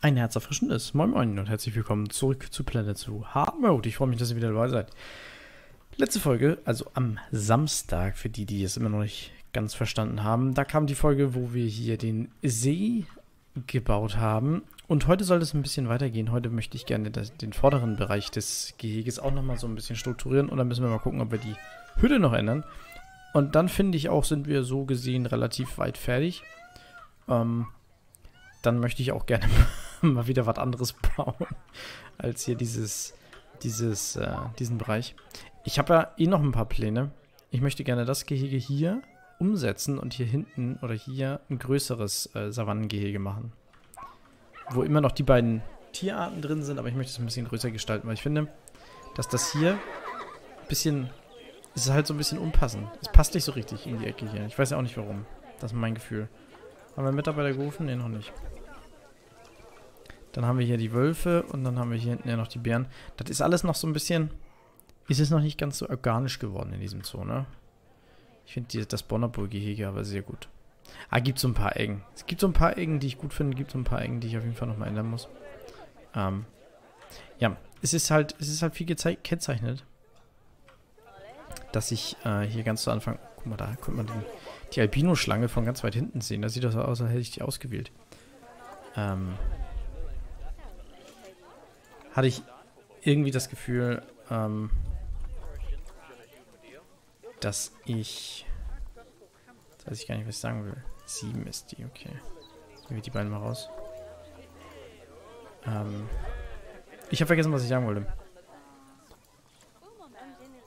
Ein herzerfrischendes Moin Moin und herzlich willkommen zurück zu Planet Zoo Hard Mode. Ich freue mich, dass ihr wieder dabei seid. Letzte Folge, also am Samstag, für die, die es immer noch nicht ganz verstanden haben, da kam die Folge, wo wir hier den See gebaut haben. Und heute soll es ein bisschen weitergehen. Heute möchte ich gerne den vorderen Bereich des Geheges auch nochmal so ein bisschen strukturieren. Und dann müssen wir mal gucken, ob wir die Hütte noch ändern. Und dann, finde ich auch, sind wir so gesehen relativ weit fertig. Dann möchte ich auch gerne mal wieder was anderes bauen, als hier diesen Bereich. Ich habe ja eh noch ein paar Pläne. Ich möchte gerne das Gehege hier umsetzen und hier hinten oder hier ein größeres Savannengehege machen. Wo immer noch die beiden Tierarten drin sind, aber ich möchte es ein bisschen größer gestalten, weil ich finde, dass das hier ein bisschen, es ist halt so ein bisschen unpassend. Es passt nicht so richtig in die Ecke hier. Ich weiß ja auch nicht warum. Das ist mein Gefühl. Haben wir Mitarbeiter gerufen? Ne, noch nicht. Dann haben wir hier die Wölfe und dann haben wir hier hinten ja noch die Bären. Das ist alles noch so ein bisschen... Ist es noch nicht ganz so organisch geworden in diesem Zoo, ne? Ich finde das Bonnerbur-Gehege aber sehr gut. Ah, gibt so ein paar Ecken. Es gibt so ein paar Ecken, die ich gut finde. Gibt so ein paar Ecken, die ich auf jeden Fall nochmal ändern muss. Ja, es ist halt viel gekennzeichnet, dass ich hier ganz zu Anfang... Guck mal, da könnte man die Albino-Schlange von ganz weit hinten sehen. Da sieht das so aus, als hätte ich die ausgewählt. Hatte ich irgendwie das Gefühl, dass ich... Jetzt weiß ich gar nicht, was ich sagen will. 7 ist die, okay. Nehmen wir die beiden mal raus. Ich habe vergessen, was ich sagen wollte.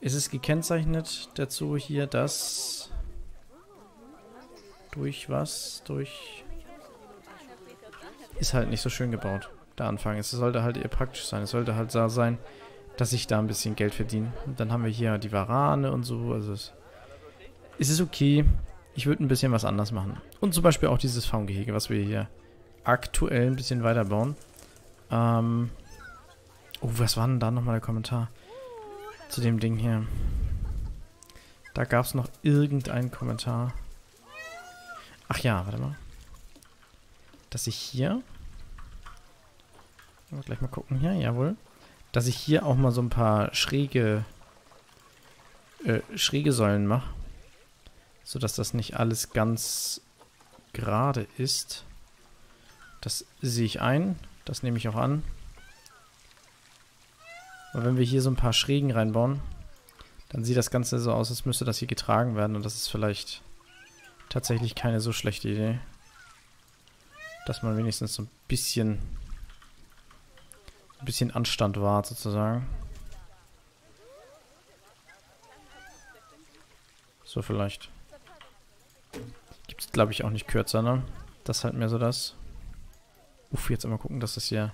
Es ist gekennzeichnet dazu hier, dass... Durch was? Durch... Ist halt nicht so schön gebaut, der Anfang. Es sollte halt eher praktisch sein. Es sollte halt so sein, dass ich da ein bisschen Geld verdiene. Und dann haben wir hier die Warane und so. Also es ist okay. Ich würde ein bisschen was anders machen. Und zum Beispiel auch dieses Faungehege, was wir hier aktuell ein bisschen weiterbauen. Oh, was war denn da nochmal der Kommentar? Zu dem Ding hier. Da gab es noch irgendeinen Kommentar. Ach ja, warte mal. Dass ich hier... Gleich mal gucken hier, jawohl. Dass ich hier auch mal so ein paar schräge Säulen mache. Sodass das nicht alles ganz gerade ist. Das sehe ich ein. Das nehme ich auch an. Aber wenn wir hier so ein paar Schrägen reinbauen, dann sieht das Ganze so aus, als müsste das hier getragen werden. Und das ist vielleicht... Tatsächlich keine so schlechte Idee. Dass man wenigstens so ein bisschen Anstand wahrt, sozusagen. So vielleicht. Gibt es, glaube ich, auch nicht kürzer, ne? Das ist halt mehr so das. Uff, jetzt einmal gucken, dass das hier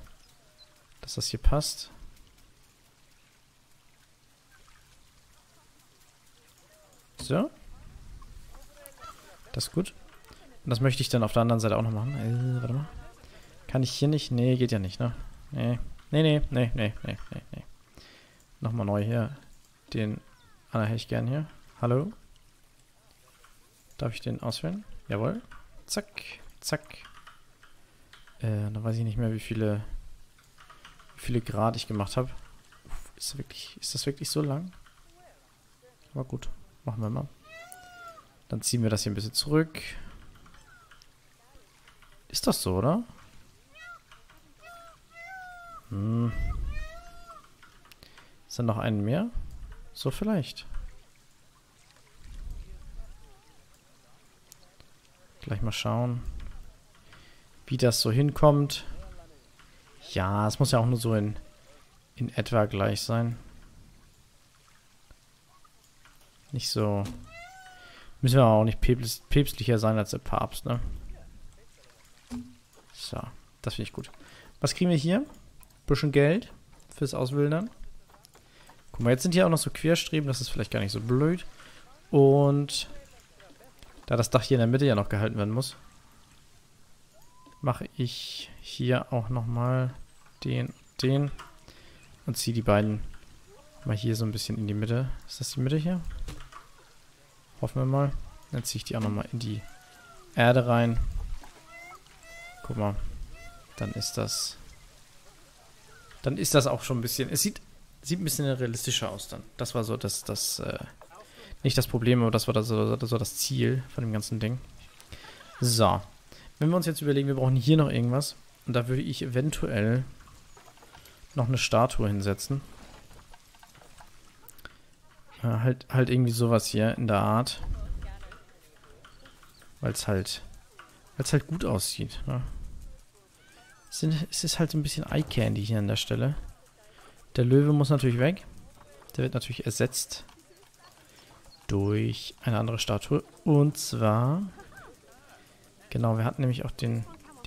passt. So. Das ist gut. Und das möchte ich dann auf der anderen Seite auch noch machen. Warte mal. Kann ich hier nicht? Nee, geht ja nicht, ne? Nee. Nochmal neu hier. Den Anna hätte ich gern hier. Hallo? Darf ich den auswählen? Jawohl. Zack, zack. Dann weiß ich nicht mehr, wie viele Grad ich gemacht habe. Ist das wirklich so lang? Aber gut, machen wir mal. Dann ziehen wir das hier ein bisschen zurück. Ist das so, oder? Hm. Ist da noch einen mehr? So vielleicht. Gleich mal schauen, wie das so hinkommt. Ja, es muss ja auch nur so in etwa gleich sein. Nicht so... Müssen wir auch nicht päpstlicher sein als der Papst, ne? So, das finde ich gut. Was kriegen wir hier? Bisschen Geld fürs Auswildern. Guck mal, jetzt sind hier auch noch so Querstreben, das ist vielleicht gar nicht so blöd. Und da das Dach hier in der Mitte ja noch gehalten werden muss, mache ich hier auch nochmal den und ziehe die beiden mal hier so ein bisschen in die Mitte. Ist das die Mitte hier? Hoffen wir mal. Dann ziehe ich die auch nochmal in die Erde rein. Guck mal. Dann ist das auch schon ein bisschen. Es sieht ein bisschen realistischer aus dann. Das war so nicht das Problem, aber das war das Ziel von dem ganzen Ding. So. Wenn wir uns jetzt überlegen, wir brauchen hier noch irgendwas. Und da würde ich eventuell noch eine Statue hinsetzen. Ja, halt irgendwie sowas hier in der Art. Weil es halt gut aussieht. Ne? Es ist halt so ein bisschen Eye Candy hier an der Stelle. Der Löwe muss natürlich weg. Der wird natürlich ersetzt durch eine andere Statue. Und zwar... Genau, wir hatten nämlich auch den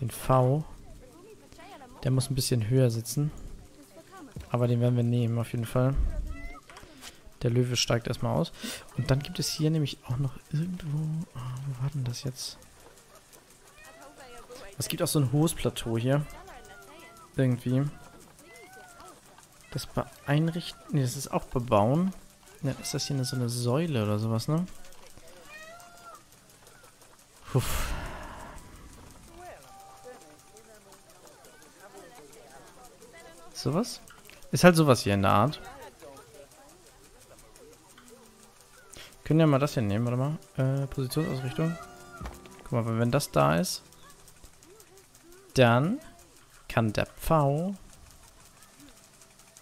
V. Der muss ein bisschen höher sitzen. Aber den werden wir nehmen, auf jeden Fall. Der Löwe steigt erstmal aus. Und dann gibt es hier nämlich auch noch irgendwo... Oh, wo war denn das jetzt? Es gibt auch so ein hohes Plateau hier. Irgendwie. Das beeinrichten... Ne, das ist auch bebauen. Ja, ist das hier so eine Säule oder sowas, ne? Uff. Sowas? Ist halt sowas hier in der Art. Können ja mal das hier nehmen, warte mal. Positionsausrichtung. Guck mal, wenn das da ist, dann kann der Pfau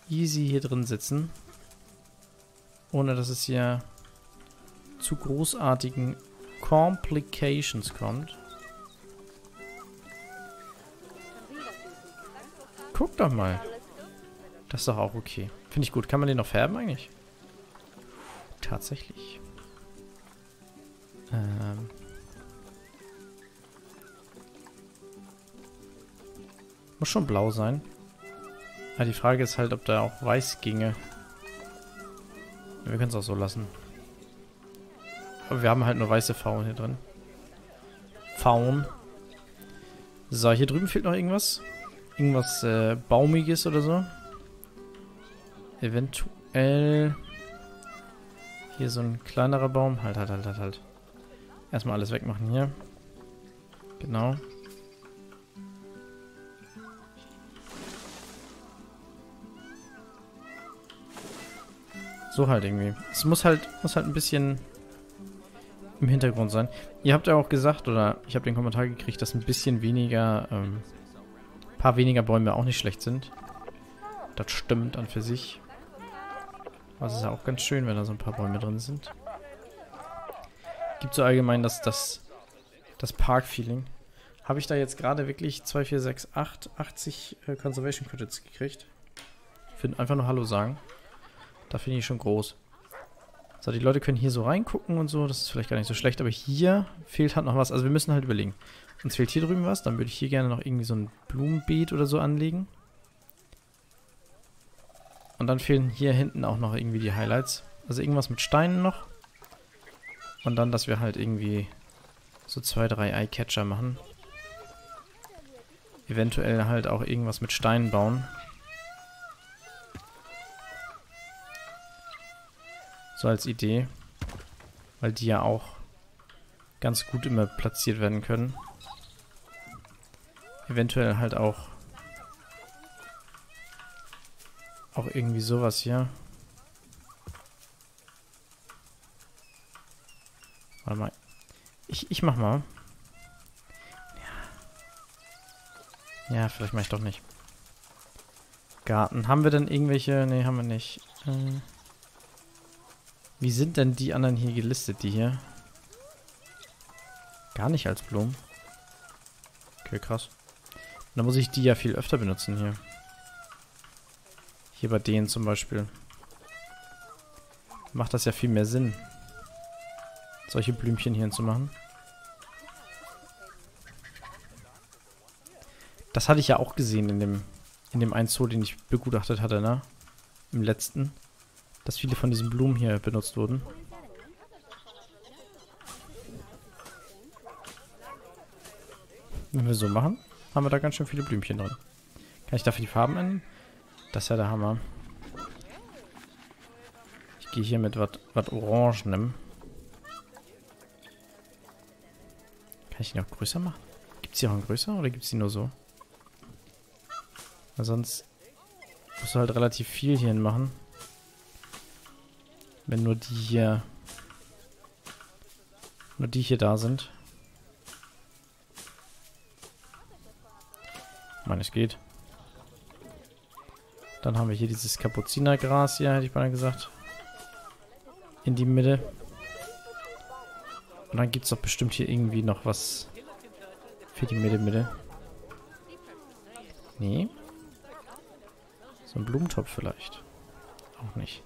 easy hier drin sitzen. Ohne, dass es hier zu großartigen Complications kommt. Guck doch mal. Das ist doch auch okay. Finde ich gut. Kann man den noch färben eigentlich? Tatsächlich. Muss schon blau sein. Ja, die Frage ist halt, ob da auch weiß ginge. Wir können es auch so lassen. Aber wir haben halt nur weiße Faunen hier drin. Faunen. So, hier drüben fehlt noch irgendwas. Irgendwas Baumiges oder so. Eventuell hier so ein kleinerer Baum. Halt. Erstmal alles wegmachen hier. Genau. So halt irgendwie. Es muss halt ein bisschen im Hintergrund sein. Ihr habt ja auch gesagt, oder ich habe den Kommentar gekriegt, dass ein bisschen weniger, paar weniger Bäume auch nicht schlecht sind. Das stimmt an für sich. Aber es ist ja auch ganz schön, wenn da so ein paar Bäume drin sind. Gibt so allgemein das Park-Feeling. Habe ich da jetzt gerade wirklich 2, 4, 6, 8, 80 Conservation Credits gekriegt. Ich finde einfach nur Hallo sagen. Da finde ich schon groß. So, die Leute können hier so reingucken und so. Das ist vielleicht gar nicht so schlecht. Aber hier fehlt halt noch was. Also wir müssen halt überlegen. Uns fehlt hier drüben was. Dann würde ich hier gerne noch irgendwie so ein Blumenbeet oder so anlegen. Und dann fehlen hier hinten auch noch irgendwie die Highlights. Also irgendwas mit Steinen noch. Und dann, dass wir halt irgendwie so 2, 3 Eyecatcher machen. Eventuell halt auch irgendwas mit Steinen bauen. So als Idee, weil die ja auch ganz gut immer platziert werden können. Eventuell halt auch irgendwie sowas hier. Warte mal. Ich mach mal. Ja, vielleicht mach ich doch nicht. Garten. Haben wir denn irgendwelche? Ne, haben wir nicht. Wie sind denn die anderen hier gelistet, die hier? Gar nicht als Blumen. Okay, krass. Dann muss ich die ja viel öfter benutzen hier. Hier bei denen zum Beispiel. Macht das ja viel mehr Sinn. Solche Blümchen hier hinzumachen. Das hatte ich ja auch gesehen in dem einen Zoo, den ich begutachtet hatte, ne? Im letzten. Dass viele von diesen Blumen hier benutzt wurden. Wenn wir so machen, haben wir da ganz schön viele Blümchen drin. Kann ich dafür die Farben ändern? Das ist ja der Hammer. Ich gehe hier mit was Orangenem. Kann ich die noch größer machen? Gibt es die auch in größer oder gibt es die nur so? Weil sonst musst du halt relativ viel hierhin machen. Wenn nur die hier... Nur die hier da sind. Ich meine, es geht. Dann haben wir hier dieses Kapuzinergras hier, hätte ich mal gesagt. In die Mitte. Und dann gibt es doch bestimmt hier irgendwie noch was für die Mitte. Nee. So ein Blumentopf vielleicht. Auch nicht.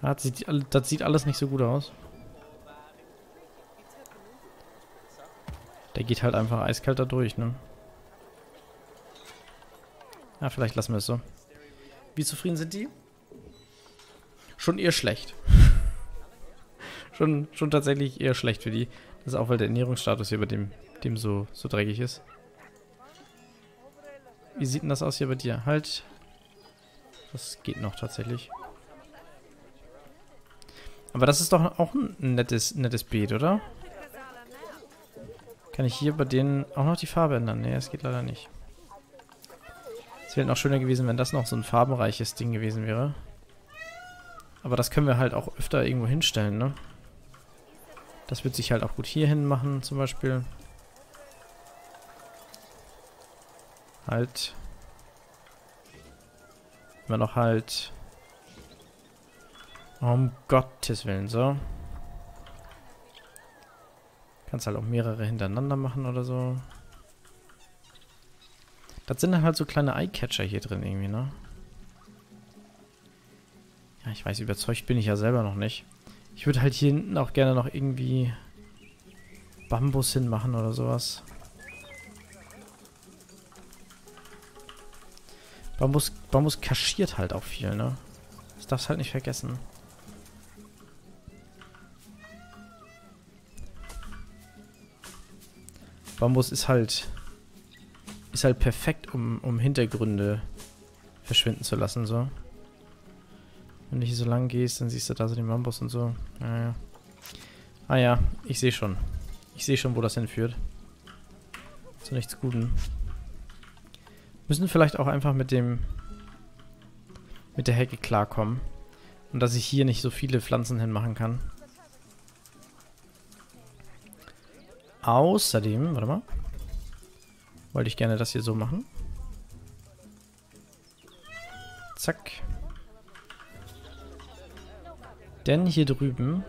Das sieht alles nicht so gut aus. Der geht halt einfach eiskalt da durch, ne? Ja, vielleicht lassen wir es so. Wie zufrieden sind die? Schon eher schlecht. schon tatsächlich eher schlecht für die. Das ist auch, weil der Ernährungsstatus hier bei dem so dreckig ist. Wie sieht denn das aus hier bei dir? Halt. Das geht noch tatsächlich. Aber das ist doch auch ein nettes Beet, oder? Kann ich hier bei denen auch noch die Farbe ändern? Nee, das geht leider nicht. Es wäre noch schöner gewesen, wenn das noch so ein farbenreiches Ding gewesen wäre. Aber das können wir halt auch öfter irgendwo hinstellen, ne? Das wird sich halt auch gut hier hin machen, zum Beispiel. Halt. Immer noch halt. Um Gottes Willen, so. Kannst halt auch mehrere hintereinander machen oder so. Das sind dann halt so kleine Eyecatcher hier drin irgendwie, ne? Ja, ich weiß, überzeugt bin ich ja selber noch nicht. Ich würde halt hier hinten auch gerne noch irgendwie Bambus hinmachen oder sowas. Bambus kaschiert halt auch viel, ne? Das darfst du halt nicht vergessen. Bambus ist halt perfekt, um Hintergründe verschwinden zu lassen, so. Wenn du hier so lang gehst, dann siehst du da so den Bambus und so. Naja. Ah ja, ich sehe schon. Ich sehe schon, wo das hinführt. Zu nichts Guten. Müssen vielleicht auch einfach mit der Hecke klarkommen. Und dass ich hier nicht so viele Pflanzen hinmachen kann. Außerdem, warte mal. Wollte ich gerne das hier so machen. Zack. Denn hier drüben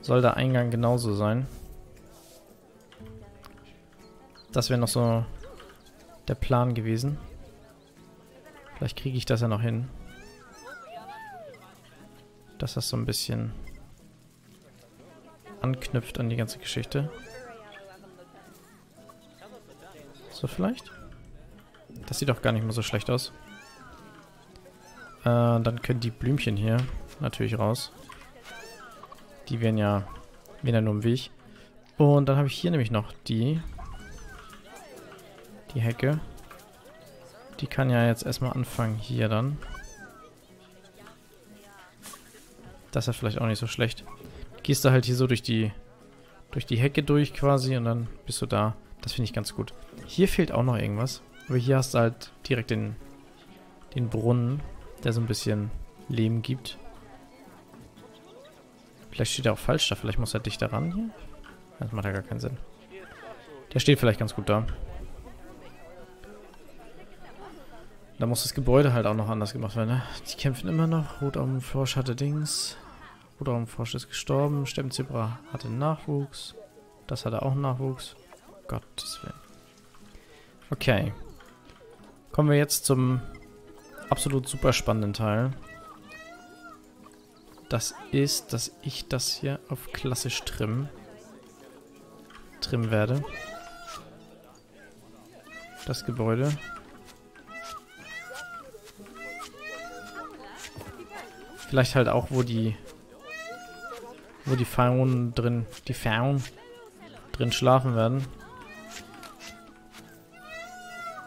soll der Eingang genauso sein. Das wäre noch so der Plan gewesen. Vielleicht kriege ich das ja noch hin. Dass das so ein bisschen anknüpft an die ganze Geschichte. So vielleicht? Das sieht auch gar nicht mal so schlecht aus. Dann können die Blümchen hier natürlich raus. Die wären ja nur im Weg. Und dann habe ich hier nämlich noch die Hecke. Die kann ja jetzt erstmal anfangen hier dann. Das ist vielleicht auch nicht so schlecht. Gehst du halt hier so durch die Hecke durch quasi und dann bist du da. Das finde ich ganz gut. Hier fehlt auch noch irgendwas. Aber hier hast du halt direkt den Brunnen, der so ein bisschen Lehm gibt. Vielleicht steht er auch falsch da. Vielleicht muss er dichter ran hier. Das macht ja gar keinen Sinn. Der steht vielleicht ganz gut da. Da muss das Gebäude halt auch noch anders gemacht werden. Ne? Die kämpfen immer noch. Rotaugenfrosch hatte Dings. Rotaugenfrosch ist gestorben. Stemmzebra hatte Nachwuchs. Das hatte auch Nachwuchs. Gottes Willen. Okay. Kommen wir jetzt zum absolut super spannenden Teil. Das ist, dass ich das hier auf klassisch trimmen werde. Das Gebäude. Vielleicht halt auch, wo die Faunen drin schlafen werden.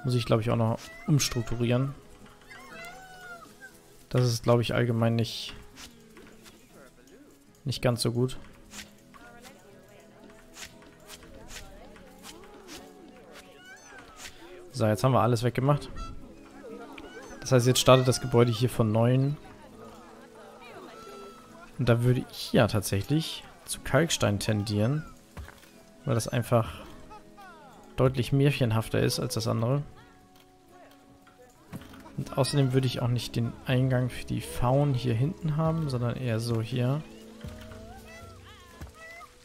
Muss ich, glaube ich, auch noch umstrukturieren. Das ist, glaube ich, allgemein nicht ganz so gut. So, jetzt haben wir alles weggemacht. Das heißt, jetzt startet das Gebäude hier von neuem. Und da würde ich ja tatsächlich zu Kalkstein tendieren, weil das einfach deutlich märchenhafter ist als das andere. Und außerdem würde ich auch nicht den Eingang für die Faunen hier hinten haben, sondern eher so hier,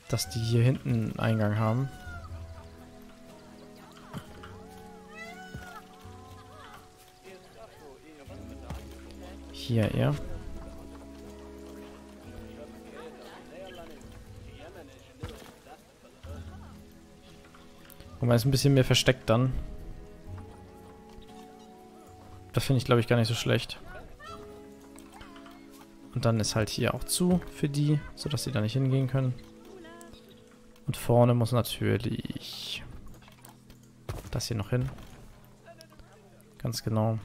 dass die hier hinten einen Eingang haben. Hier eher. Und man ist ein bisschen mehr versteckt dann. Das finde ich, glaube ich, gar nicht so schlecht. Und dann ist halt hier auch zu für die, sodass sie da nicht hingehen können. Und vorne muss natürlich das hier noch hin. Ganz genau.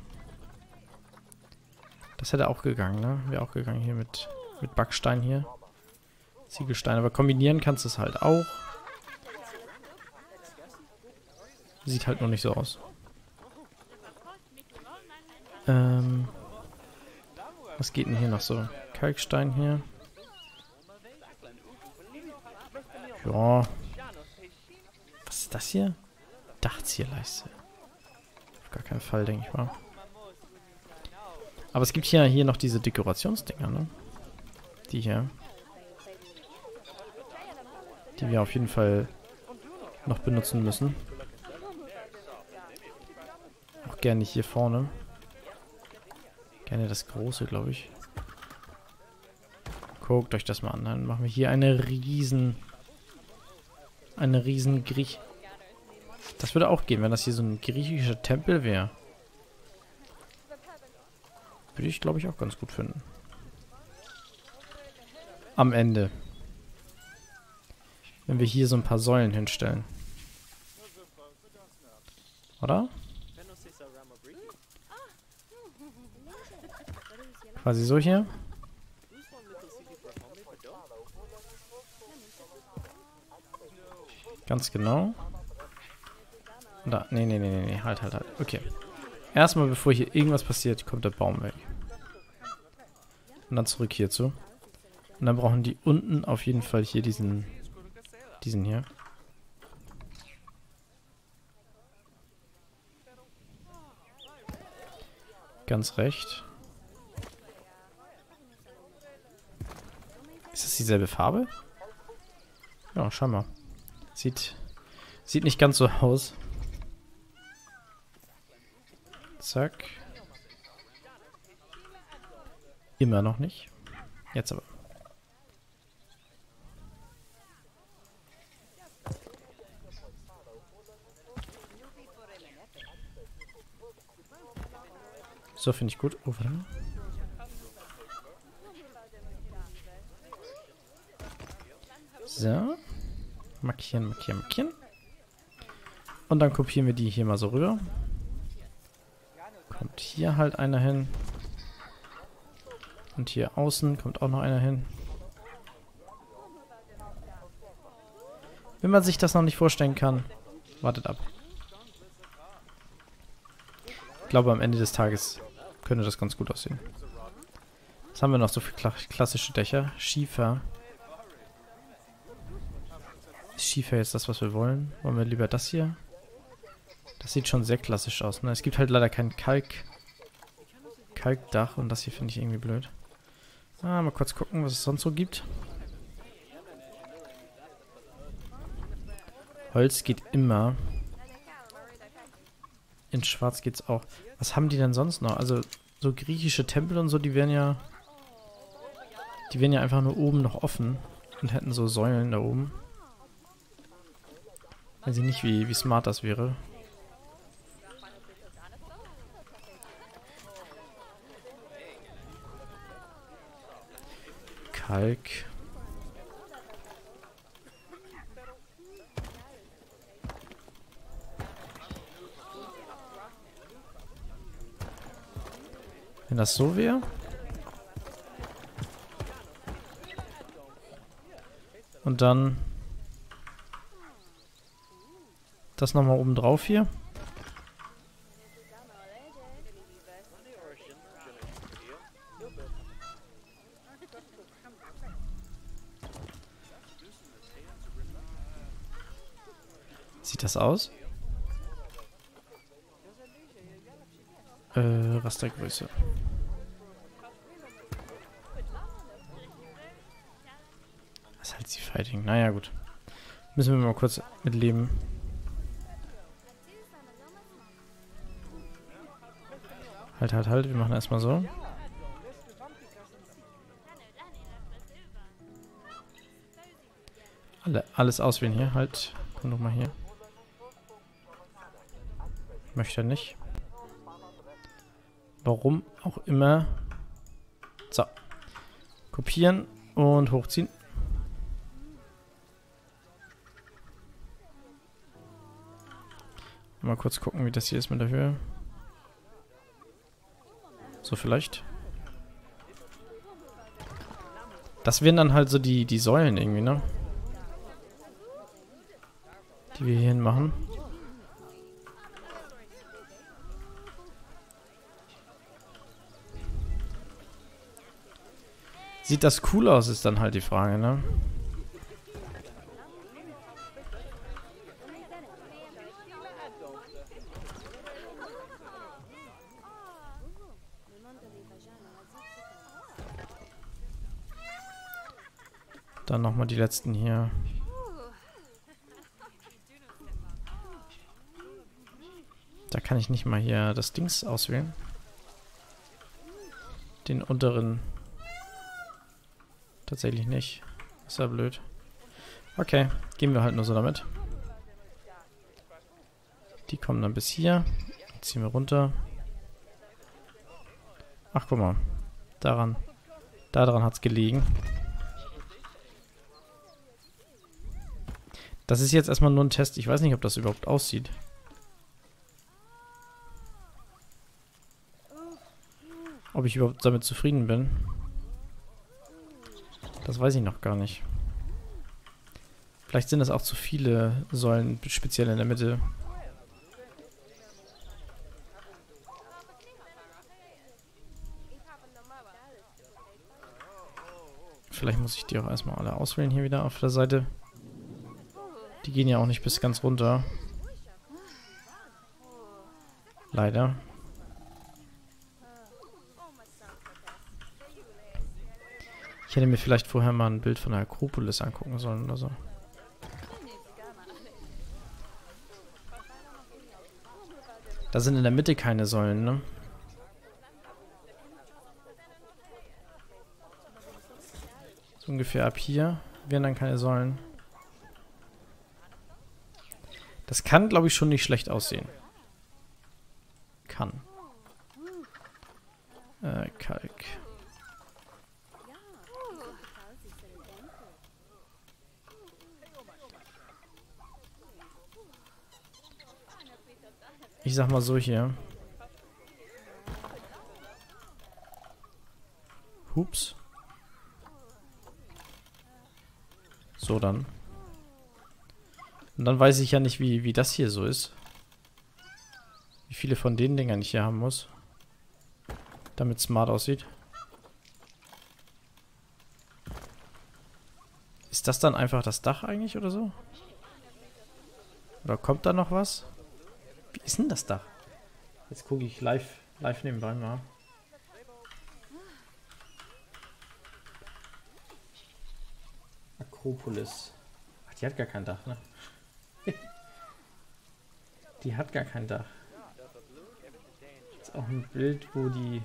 Das hätte auch gegangen, ne? Wäre auch gegangen hier mit Backstein hier. Ziegelstein. Aber kombinieren kannst du es halt auch. Sieht halt noch nicht so aus. Was geht denn hier noch so? Kalkstein hier. Ja. Was ist das hier? Dachzieherleiste. Auf gar keinen Fall, denke ich mal. Aber es gibt ja hier noch diese Dekorationsdinger, ne? Die hier. Die wir auf jeden Fall noch benutzen müssen. Auch gerne hier vorne. Gerne das große, glaube ich. Guckt euch das mal an. Dann machen wir hier eine riesen Griech. Das würde auch gehen, wenn das hier so ein griechischer Tempel wäre. Würde ich, glaube ich, auch ganz gut finden. Am Ende. Wenn wir hier so ein paar Säulen hinstellen. Oder? Quasi so hier. Ganz genau. Da, nee, halt. Okay. Erstmal, bevor hier irgendwas passiert, kommt der Baum weg. Und dann zurück hierzu. Und dann brauchen die unten auf jeden Fall hier diesen hier. Ganz recht. Ist das dieselbe Farbe? Ja, schau mal. Sieht nicht ganz so aus. Zack. Immer noch nicht. Jetzt aber. So, finde ich gut. Oh, warte mal. So. Markieren. Und dann kopieren wir die hier mal so rüber. Kommt hier halt einer hin. Und hier außen kommt auch noch einer hin. Wenn man sich das noch nicht vorstellen kann, wartet ab. Ich glaube, am Ende des Tages könnte das ganz gut aussehen. Was haben wir noch so für klassische Dächer? Schiefer. Ist Schiefer jetzt das, was wir wollen? Wollen wir lieber das hier? Das sieht schon sehr klassisch aus, ne? Es gibt halt leider kein Kalkdach und das hier finde ich irgendwie blöd. Ah, mal kurz gucken, was es sonst so gibt. Holz geht immer. In Schwarz geht's auch. Was haben die denn sonst noch? Also so griechische Tempel und so, die wären ja einfach nur oben noch offen und hätten so Säulen da oben. Weiß ich nicht, wie smart das wäre. Kalk. Wenn das so wäre. Und dann das nochmal oben drauf hier. sieht das aus? Rastergröße. Das ist halt die Fighting. Naja, gut. Müssen wir mal kurz mitleben. Halt. Wir machen erstmal so. Alles auswählen hier. Halt. Komm doch mal hier. Möchte nicht. Warum auch immer. So. Kopieren und hochziehen. Mal kurz gucken, wie das hier ist mit der Höhe. So vielleicht. Das wären dann halt so die Säulen irgendwie, ne? Die wir hierhin machen. Sieht das cool aus, ist dann halt die Frage, ne? Dann nochmal die letzten hier. Da kann ich nicht mal hier das Dings auswählen. Den unteren. Tatsächlich nicht. Ist ja blöd. Okay, gehen wir halt nur so damit. Die kommen dann bis hier. Ziehen wir runter. Ach, guck mal. Daran hat es gelegen. Das ist jetzt erstmal nur ein Test. Ich weiß nicht, ob das überhaupt aussieht. Ob ich überhaupt damit zufrieden bin. Das weiß ich noch gar nicht. Vielleicht sind das auch zu viele Säulen, speziell in der Mitte. Vielleicht muss ich die auch erstmal alle auswählen hier wieder auf der Seite. Die gehen ja auch nicht bis ganz runter. Leider. Ich hätte mir vielleicht vorher mal ein Bild von der Akropolis angucken sollen oder so. Da sind in der Mitte keine Säulen, ne? So ungefähr ab hier wären dann keine Säulen. Das kann, glaube ich, schon nicht schlecht aussehen. Kann. Kalk. Ich sag mal so hier. Hups. So dann. Und dann weiß ich ja nicht, wie das hier so ist. Wie viele von den Dingern ich hier haben muss. Damit es smart aussieht. Ist das dann einfach das Dach eigentlich oder so? Oder kommt da noch was? Wie ist denn das Dach? Jetzt gucke ich live nebenbei mal. Akropolis. Ach, die hat gar kein Dach, ne? Die hat gar kein Dach. Ist auch ein Bild, wo die...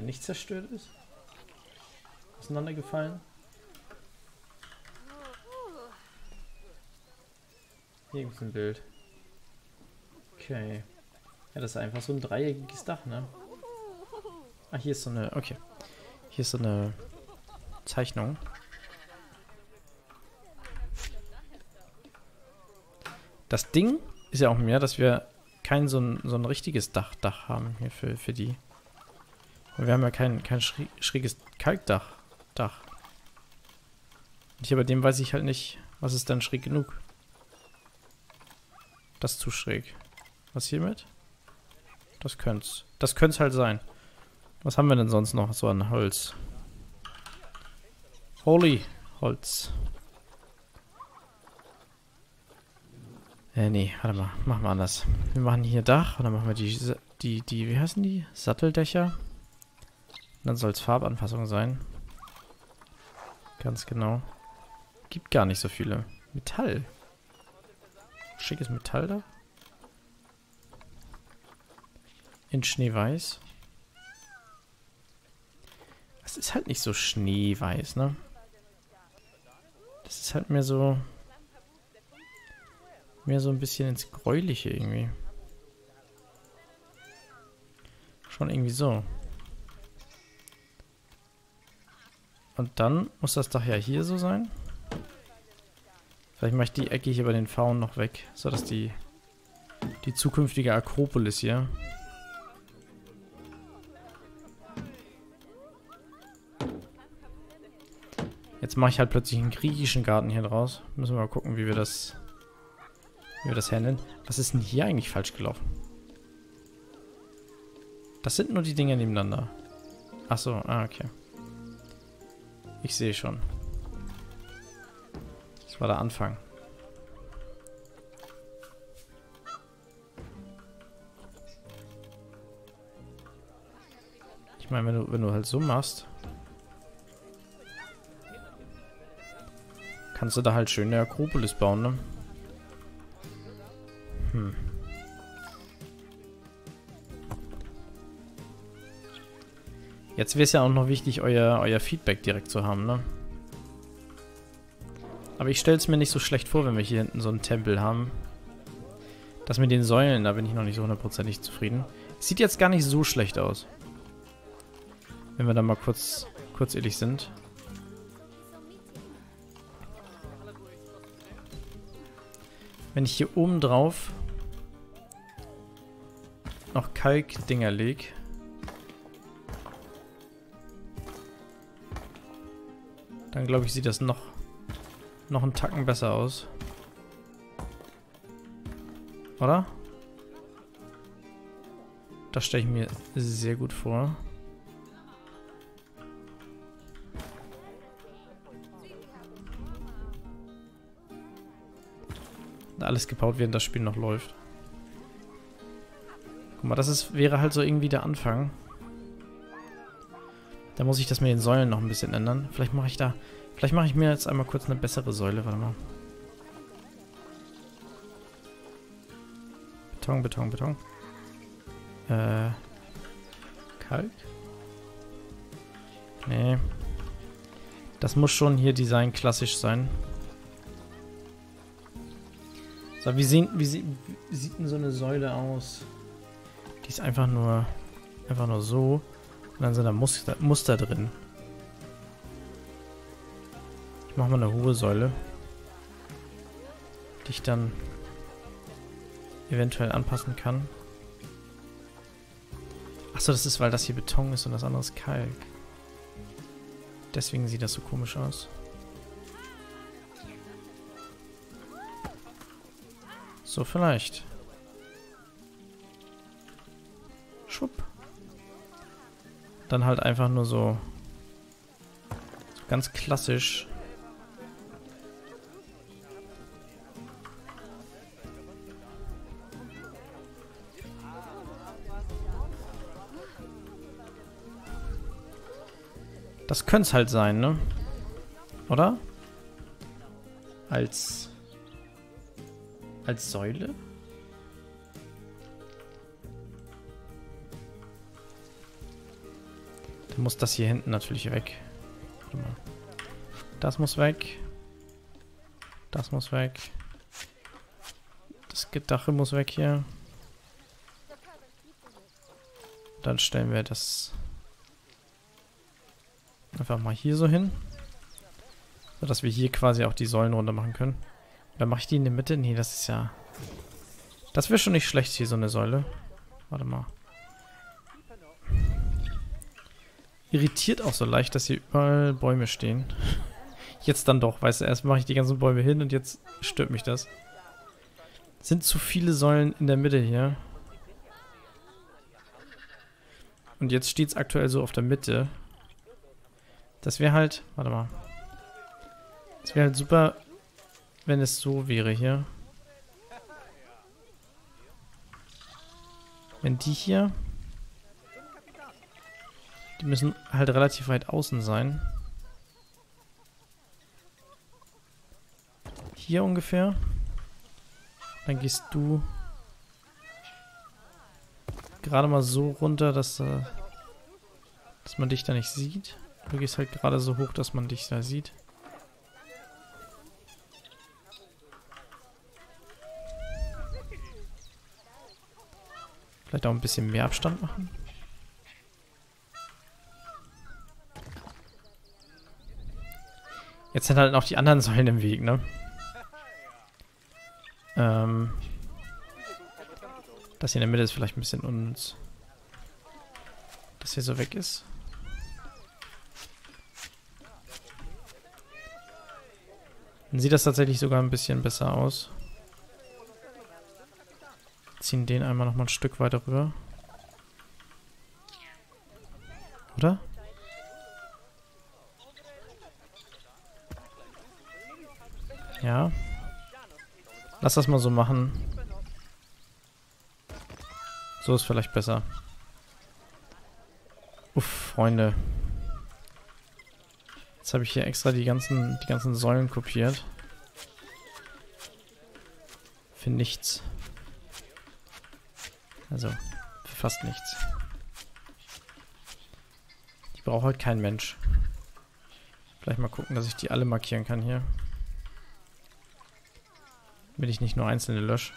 nicht zerstört ist. Auseinandergefallen. Hier gibt es ein Bild. Okay. Ja, das ist einfach so ein dreieckiges Dach, ne? Ah, hier ist so eine... Okay. Hier ist so eine... Zeichnung. Das Ding ist ja auch mehr, dass wir kein so ein richtiges Dach haben hier für die. Und wir haben ja kein schräges Kalkdach. Und hier bei dem weiß ich halt nicht, was ist dann schräg genug. Das ist zu schräg. Was hiermit? Das könnte es. Das könnte es halt sein. Was haben wir denn sonst noch so an Holz? Holy Holz. Nee, warte mal. Machen wir anders. Wir machen hier Dach und dann machen wir die wie heißen die? Satteldächer. Und dann soll es Farbanpassung sein. Ganz genau. Gibt gar nicht so viele. Metall. Schickes Metall da. In Schneeweiß. Das ist halt nicht so schneeweiß, ne? Das ist halt mehr so... Mehr so ein bisschen ins Gräuliche irgendwie. Schon irgendwie so. Und dann muss das Dach ja hier so sein. Vielleicht mache ich die Ecke hier bei den Pfauen noch weg, sodass die zukünftige Akropolis hier... Jetzt mache ich halt plötzlich einen griechischen Garten hier draus. Müssen wir mal gucken, wie wir das handeln. Was ist denn hier eigentlich falsch gelaufen? Das sind nur die Dinger nebeneinander. Ach so, okay. Ich sehe schon. Das war der Anfang. Ich meine, wenn du halt so machst... Kannst du da halt schön eine Akropolis bauen, ne? Jetzt wäre es ja auch noch wichtig, euer Feedback direkt zu haben, ne? Aber ich stelle es mir nicht so schlecht vor, wenn wir hier hinten so einen Tempel haben. Das mit den Säulen, da bin ich noch nicht so hundertprozentig zufrieden. Sieht jetzt gar nicht so schlecht aus. Wenn wir da mal kurz ehrlich sind. Wenn ich hier oben drauf noch Kalkdinger lege. Dann glaube ich, sieht das noch einen Tacken besser aus. Oder? Das stelle ich mir sehr gut vor. Alles gebaut, während das Spiel noch läuft. Guck mal, das wäre halt so irgendwie der Anfang. Da muss ich das mit den Säulen noch ein bisschen ändern. Vielleicht mache ich mir jetzt einmal kurz eine bessere Säule. Warte mal. Beton, Beton, Beton. Kalk? Nee. Das muss schon hier Design klassisch sein. So, wie sieht denn so eine Säule aus? Die ist einfach nur so. Und dann sind da Muster drin. Ich mache mal eine hohe Säule. Die ich dann eventuell anpassen kann. Achso, das ist, weil das hier Beton ist und das andere ist Kalk. Deswegen sieht das so komisch aus. So, vielleicht. Schwupp. Dann halt einfach nur so ganz klassisch. Das könnte es halt sein, ne? Oder? Als Säule? Dann muss das hier hinten natürlich weg. Warte mal. Das muss weg. Das muss weg. Das Gedache muss weg hier. Dann stellen wir das einfach mal hier so hin. Sodass wir hier quasi auch die Säulen runter machen können. Oder mache ich die in der Mitte? Nee, das ist ja... Das wäre schon nicht schlecht hier, so eine Säule. Warte mal. Irritiert auch so leicht, dass hier überall Bäume stehen. Jetzt dann doch, weißt du, erst mache ich die ganzen Bäume hin und jetzt stört mich das. Sind zu viele Säulen in der Mitte hier. Und jetzt steht es aktuell so auf der Mitte. Das wäre halt... Warte mal. Es wäre halt super, wenn es so wäre hier. Wenn die hier... Die müssen halt relativ weit außen sein. Hier ungefähr. Dann gehst du... gerade mal so runter, dass man dich da nicht sieht. Du gehst halt gerade so hoch, dass man dich da sieht. Vielleicht auch ein bisschen mehr Abstand machen. Jetzt sind halt noch die anderen Säulen im Weg, ne? Das hier in der Mitte ist vielleicht ein bisschen unnütz. Dass hier so weg ist. Dann sieht das tatsächlich sogar ein bisschen besser aus. Ziehen den einmal nochmal ein Stück weiter rüber. Oder? Ja. Lass das mal so machen. So ist vielleicht besser. Uff, Freunde. Jetzt habe ich hier extra die ganzen Säulen kopiert. Für nichts. Also, für fast nichts. Die braucht heute kein Mensch. Vielleicht mal gucken, dass ich die alle markieren kann hier. Damit ich nicht nur einzelne lösche.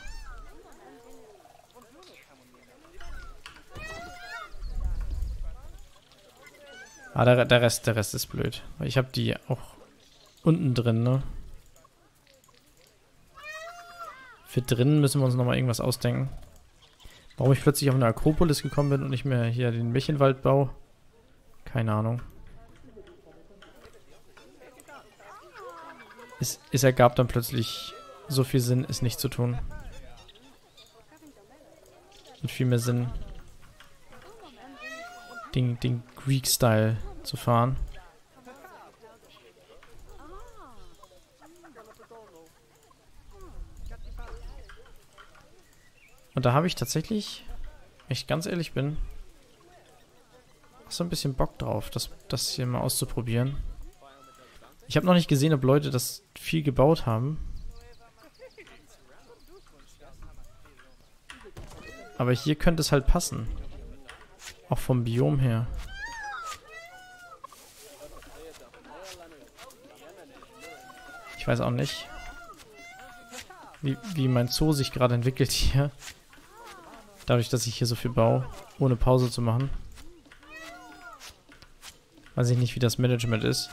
Ah, der Rest ist blöd. Ich habe die auch unten drin, ne? Für drinnen müssen wir uns nochmal irgendwas ausdenken. Warum ich plötzlich auf eine Akropolis gekommen bin und nicht mehr hier den Märchenwald baue? Keine Ahnung. Es ergab dann plötzlich so viel Sinn, es nicht zu tun. Und viel mehr Sinn, den Greek-Style zu fahren. Und da habe ich tatsächlich, wenn ich ganz ehrlich bin, so ein bisschen Bock drauf, das hier mal auszuprobieren. Ich habe noch nicht gesehen, ob Leute das viel gebaut haben. Aber hier könnte es halt passen. Auch vom Biom her. Ich weiß auch nicht, wie mein Zoo sich gerade entwickelt hier. Dadurch, dass ich hier so viel baue, ohne Pause zu machen. Weiß ich nicht, wie das Management ist.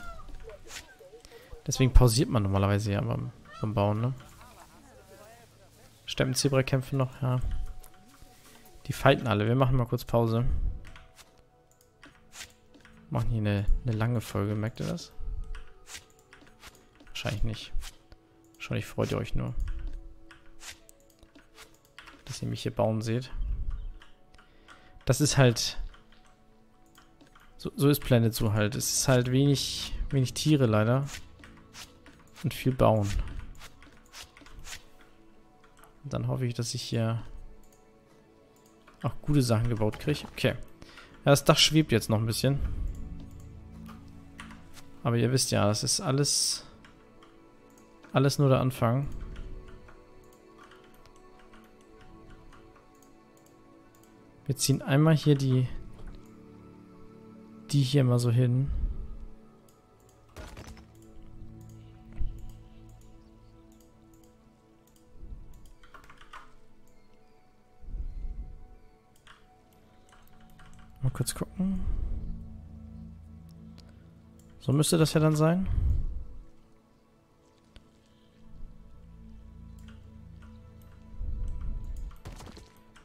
Deswegen pausiert man normalerweise ja beim Bauen, ne? Steppenzebra kämpfen noch, ja. Die fighten alle. Wir machen mal kurz Pause. Machen hier eine lange Folge, merkt ihr das? Wahrscheinlich nicht. Wahrscheinlich freut ihr euch nur, dass ihr mich hier bauen seht. Das ist halt... So ist Planet Zoo halt. Es ist halt wenig Tiere leider. Und viel bauen. Und dann hoffe ich, dass ich hier auch gute Sachen gebaut kriege. Okay. Ja, das Dach schwebt jetzt noch ein bisschen. Aber ihr wisst ja, das ist alles nur der Anfang. Wir ziehen einmal hier die hier mal so hin. Mal kurz gucken. So müsste das ja dann sein.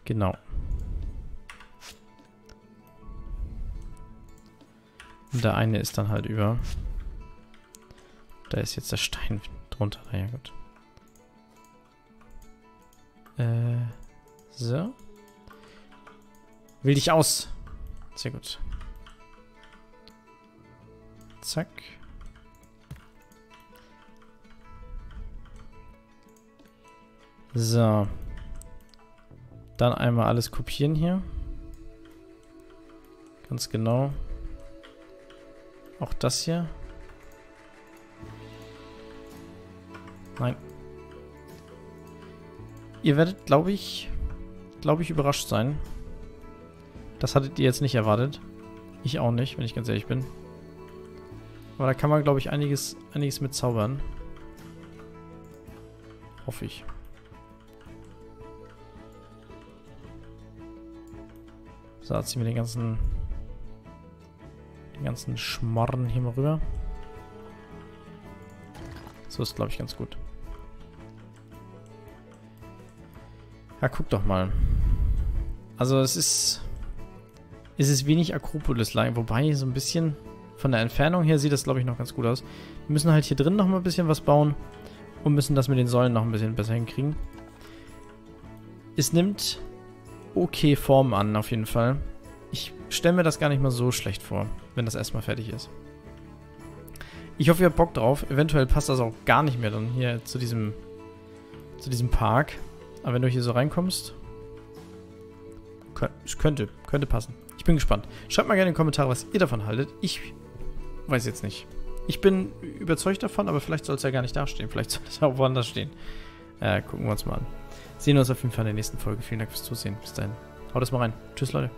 Genau. Und der eine ist dann halt über. Da ist jetzt der Stein drunter. Na ja, gut. So. Will dich aus. Sehr gut. Zack. So. Dann einmal alles kopieren hier. Ganz genau. Auch das hier. Nein. Ihr werdet, glaube ich, überrascht sein. Das hattet ihr jetzt nicht erwartet. Ich auch nicht, wenn ich ganz ehrlich bin. Aber da kann man, glaube ich, einiges mit zaubern. Hoffe ich. So, ziehen wir den ganzen Schmarren hier mal rüber. So ist, glaube ich, ganz gut. Ja, guck doch mal. Also es ist wenig Akropolis-like, wobei so ein bisschen von der Entfernung her sieht das, glaube ich, noch ganz gut aus. Wir müssen halt hier drin noch mal ein bisschen was bauen und müssen das mit den Säulen noch ein bisschen besser hinkriegen. Es nimmt okay Form an, auf jeden Fall. Ich stelle mir das gar nicht mal so schlecht vor, wenn das erstmal fertig ist. Ich hoffe, ihr habt Bock drauf. Eventuell passt das auch gar nicht mehr dann hier zu diesem Park. Aber wenn du hier so reinkommst, könnte passen. Ich bin gespannt. Schreibt mal gerne in die Kommentare, was ihr davon haltet. Ich weiß jetzt nicht. Ich bin überzeugt davon, aber vielleicht soll es ja gar nicht dastehen. Vielleicht soll es auch woanders stehen. Gucken wir uns mal an. Sehen wir uns auf jeden Fall in der nächsten Folge. Vielen Dank fürs Zusehen. Bis dahin. Haut es mal rein. Tschüss, Leute.